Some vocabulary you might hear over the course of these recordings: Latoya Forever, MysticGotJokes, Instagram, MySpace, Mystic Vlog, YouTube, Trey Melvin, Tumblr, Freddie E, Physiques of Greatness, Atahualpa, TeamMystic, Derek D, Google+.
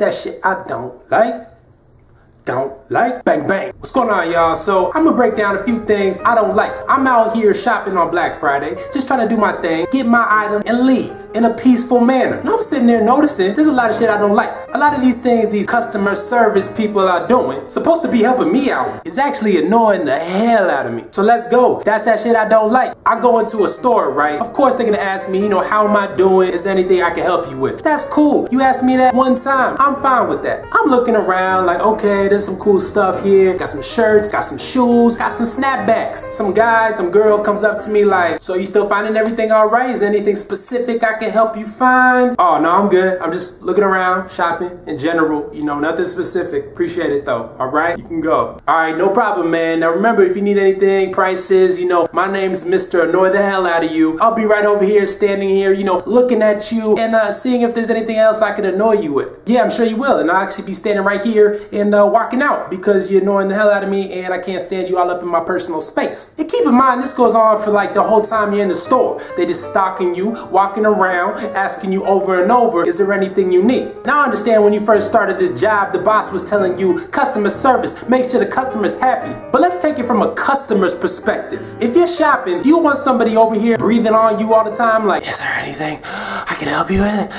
that shit I don't like. Bang bang. What's going on, y'all? So I'm gonna break down a few things I don't like. I'm out here shopping on Black Friday, just trying to do my thing, get my item and leave in a peaceful manner. And I'm sitting there noticing there's a lot of shit I don't like. A lot of these things these customer service people are doing, supposed to be helping me out, is actually annoying the hell out of me. So let's go. That's that shit I don't like. I go into a store, right? Of course they're gonna ask me, you know, how am I doing? Is there anything I can help you with? That's cool. You asked me that one time. I'm fine with that. I'm looking around like, okay, there's some cool stuff here. Got some shirts, got some shoes, got some snapbacks. Some guy, some girl comes up to me like, so you still finding everything all right? Is there anything specific I can help you find? Oh, no, I'm good. I'm just looking around, shopping. In general, you know, nothing specific. Appreciate it though. All right, you can go. All right, no problem, man. Now remember, if you need anything, prices, you know, my name's Mr. Annoy the hell out of you. I'll be right over here, standing here, you know, looking at you and seeing if there's anything else I can annoy you with. Yeah, I'm sure you will, and I'll actually be standing right here and walking out because you're annoying the hell out of me, and I can't stand you all up in my personal space. And keep in mind, this goes on for like the whole time you're in the store. They just stalking you, walking around, asking you over and over, is there anything you need? Now I understand. When you first started this job, the boss was telling you customer service, make sure the customer's happy. But let's take it from a customer's perspective. If you're shopping, do you want somebody over here breathing on you all the time like, is there anything I can help you with?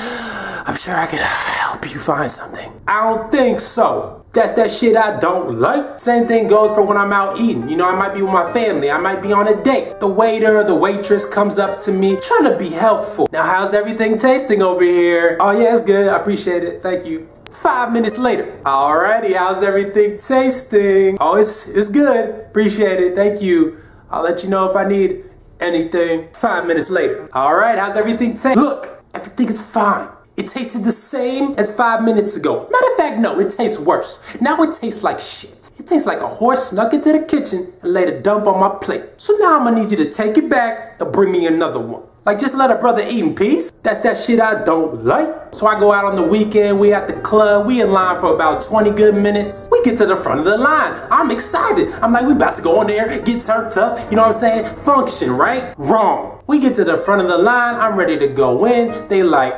I'm sure I can help you find something. I don't think so. That's that shit I don't like. Same thing goes for when I'm out eating. You know, I might be with my family. I might be on a date. The waiter or the waitress comes up to me trying to be helpful. Now, how's everything tasting over here? Oh, yeah, it's good. I appreciate it. Thank you. 5 minutes later. Alrighty, how's everything tasting? Oh, it's good. Appreciate it. Thank you. I'll let you know if I need anything. 5 minutes later. Alright, how's everything tasting? Look, everything is fine. It tasted the same as 5 minutes ago. Matter of fact, no, it tastes worse. Now it tastes like shit. It tastes like a horse snuck into the kitchen and laid a dump on my plate. So now I'm gonna need you to take it back and bring me another one. Like, just let a brother eat in peace. That's that shit I don't like. So I go out on the weekend, we at the club, we in line for about 20 good minutes. We get to the front of the line. I'm excited. I'm like, we about to go in there, get turned up, you know what I'm saying? Function, right? Wrong. We get to the front of the line, I'm ready to go in. They like,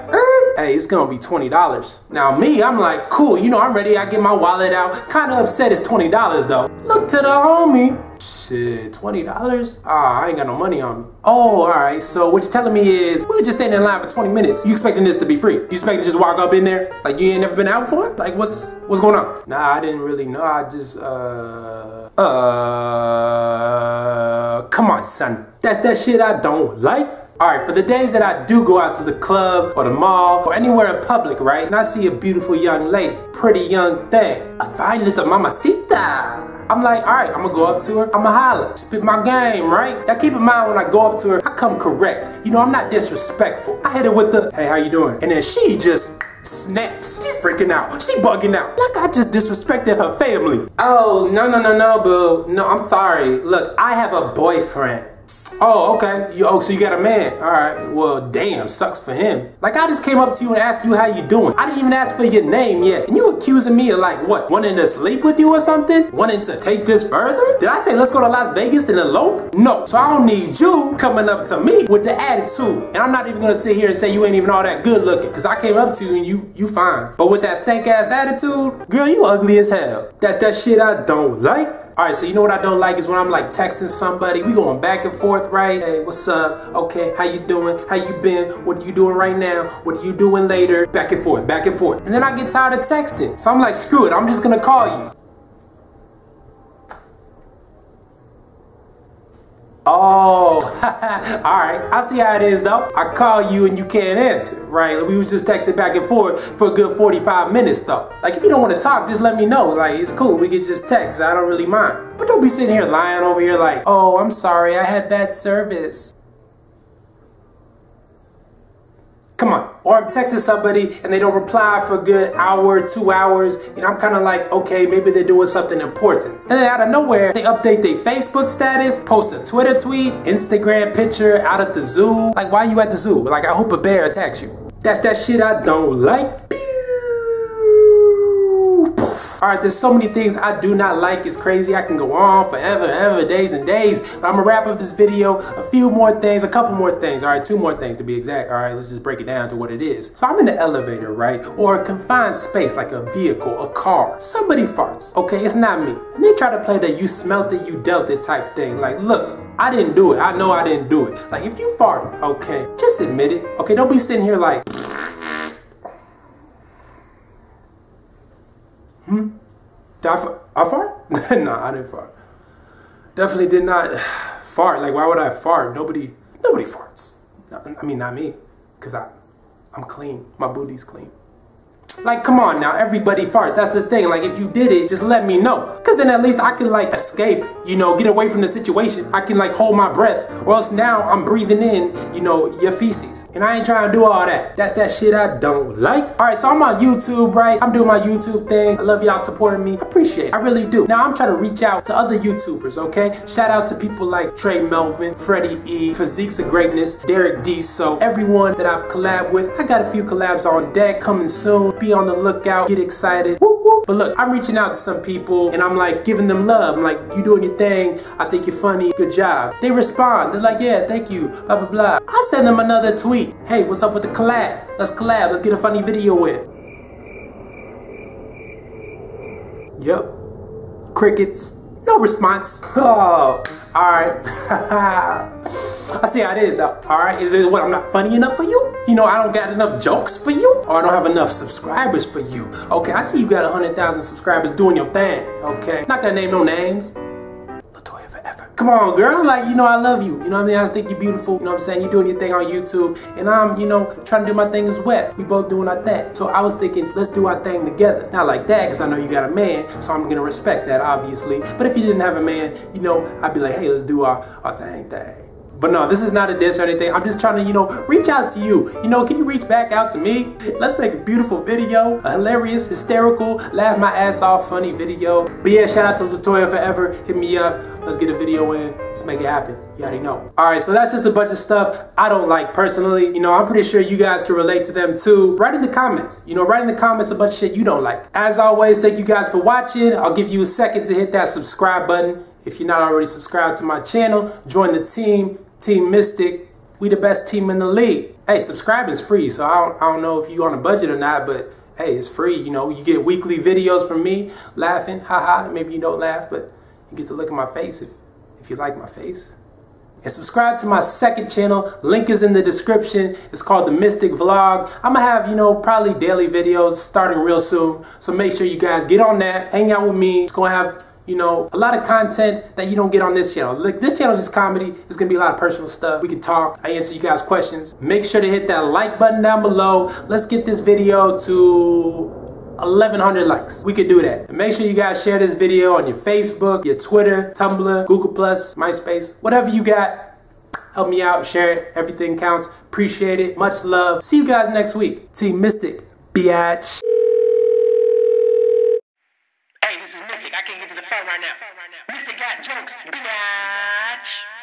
hey, it's gonna be $20. Now me, I'm like, cool, you know, I'm ready, I get my wallet out. Kinda upset it's $20 though. Look to the homie. Shit, $20? Ah, I ain't got no money on me. Oh, alright, so what you're telling me is, we were just standing in line for 20 minutes. You expecting this to be free? You expecting to just walk up in there? Like you ain't never been out before? Like what's going on? Nah, I didn't really know, I just, come on, son. That's that shit I don't like. Alright, for the days that I do go out to the club or the mall or anywhere in public, right, and I see a beautiful young lady, pretty young thing, a fine little mamacita. I'm like, alright, I'm gonna go up to her, I'ma holler, spit my game, right? Now keep in mind, when I go up to her, I come correct. You know, I'm not disrespectful. I hit her with the, hey, how you doing? And then she just snaps. She's freaking out. She bugging out. Like I just disrespected her family. Oh, no, boo. No, I'm sorry. Look, I have a boyfriend. Oh, okay. Oh, so you got a man. Alright, well, damn, sucks for him. Like, I just came up to you and asked you how you doing. I didn't even ask for your name yet. And you accusing me of, like, what? Wanting to sleep with you or something? Wanting to take this further? Did I say let's go to Las Vegas and elope? No. So I don't need you coming up to me with the attitude. And I'm not even gonna sit here and say you ain't even all that good looking. Because I came up to you and you fine. But with that stank-ass attitude, girl, you ugly as hell. That's that shit I don't like. Alright, so you know what I don't like is when I'm like texting somebody, we going back and forth, right? Hey, what's up? Okay, how you doing? How you been? What are you doing right now? What are you doing later? Back and forth, back and forth. And then I get tired of texting. So I'm like, screw it, I'm just gonna call you. Oh, alright, I see how it is though. I call you and you can't answer, right? We was just texting back and forth for a good 45 minutes though. Like, if you don't want to talk, just let me know. Like, it's cool, we can just text, I don't really mind. But don't be sitting here lying over here like, oh, I'm sorry, I had bad service. Come on. Or I'm texting somebody and they don't reply for a good hour, 2 hours, and I'm kind of like, okay, maybe they're doing something important. And then out of nowhere, they update their Facebook status, post a Twitter tweet, Instagram picture out at the zoo. Like, why are you at the zoo? Like, I hope a bear attacks you. That's that shit I don't like. Alright, there's so many things I do not like. It's crazy. I can go on forever, ever, days and days. But I'm going to wrap up this video. A couple more things. Alright, 2 more things to be exact. Alright, let's just break it down to what it is. So I'm in the elevator, right? Or a confined space, like a vehicle, a car. Somebody farts. Okay, it's not me. And they try to play that you smelt it, you dealt it type thing. Like, look, I didn't do it. I know I didn't do it. Like, if you farted, okay, just admit it. Okay, don't be sitting here like... Did I fart? No, I didn't fart. Definitely did not fart. Like, why would I fart? Nobody farts. I mean, not me. Because I'm clean. My booty's clean. Like, come on now. Everybody farts. That's the thing. Like, if you did it, just let me know. Because then at least I can, like, escape. You know, get away from the situation. I can, like, hold my breath. Or else now I'm breathing in, you know, your feces. And I ain't trying to do all that. That's that shit I don't like. Alright, so I'm on YouTube, right? I'm doing my YouTube thing. I love y'all supporting me. I appreciate it. I really do. Now I'm trying to reach out to other YouTubers, okay? Shout out to people like Trey Melvin, Freddie E, Physiques of Greatness, Derek D. So everyone that I've collabed with, I got a few collabs on deck coming soon. Be on the lookout. Get excited. Woo! But look, I'm reaching out to some people and I'm like giving them love. I'm like, you doing your thing. I think you're funny. Good job. They respond. They're like, yeah, thank you. Blah, blah, blah. I send them another tweet. Hey, what's up with the collab? Let's collab. Let's get a funny video in. Yep. Crickets. No response. Oh, all right. I see how it is though, alright? Is it what, I'm not funny enough for you? You know, I don't got enough jokes for you? Or I don't have enough subscribers for you? Okay, I see you got 100,000 subscribers doing your thing, okay? Not gonna name no names. Latoya Forever. Come on, girl, like, you know I love you. You know what I mean? I think you're beautiful. You know what I'm saying? You're doing your thing on YouTube. And I'm, you know, trying to do my thing as well. We both doing our thing. So I was thinking, let's do our thing together. Not like that, because I know you got a man, so I'm gonna respect that, obviously. But if you didn't have a man, you know, I'd be like, hey, let's do our thing. But no, this is not a diss or anything. I'm just trying to, you know, reach out to you. You know, can you reach back out to me? Let's make a beautiful video, a hilarious, hysterical, laugh my ass off funny video. But yeah, shout out to Latoya Forever. Hit me up. Let's get a video in. Let's make it happen. You already know. Alright, so that's just a bunch of stuff I don't like personally. You know, I'm pretty sure you guys can relate to them too. Write in the comments. You know, write in the comments a bunch of shit you don't like. As always, thank you guys for watching. I'll give you a second to hit that subscribe button. If you're not already subscribed to my channel, join the team. Team Mystic, we the best team in the league. Hey, subscribing's free, so I don't know if you on a budget or not, but hey, it's free. You know, you get weekly videos from me laughing, haha. Maybe you don't laugh, but you get to look at my face if you like my face. And subscribe to my second channel. Link is in the description. It's called the Mystic Vlog. I'm gonna have, you know, probably daily videos starting real soon. So make sure you guys get on that. Hang out with me. It's gonna have, you know, a lot of content that you don't get on this channel. Like, this channel is just comedy. It's going to be a lot of personal stuff. We can talk. I answer you guys' questions. Make sure to hit that like button down below. Let's get this video to 1,100 likes. We could do that. And make sure you guys share this video on your Facebook, your Twitter, Tumblr, Google+, MySpace, whatever you got. Help me out. Share it. Everything counts. Appreciate it. Much love. See you guys next week. Team Mystic. Biatch. Right now. Mr. Got Jokes, bitch!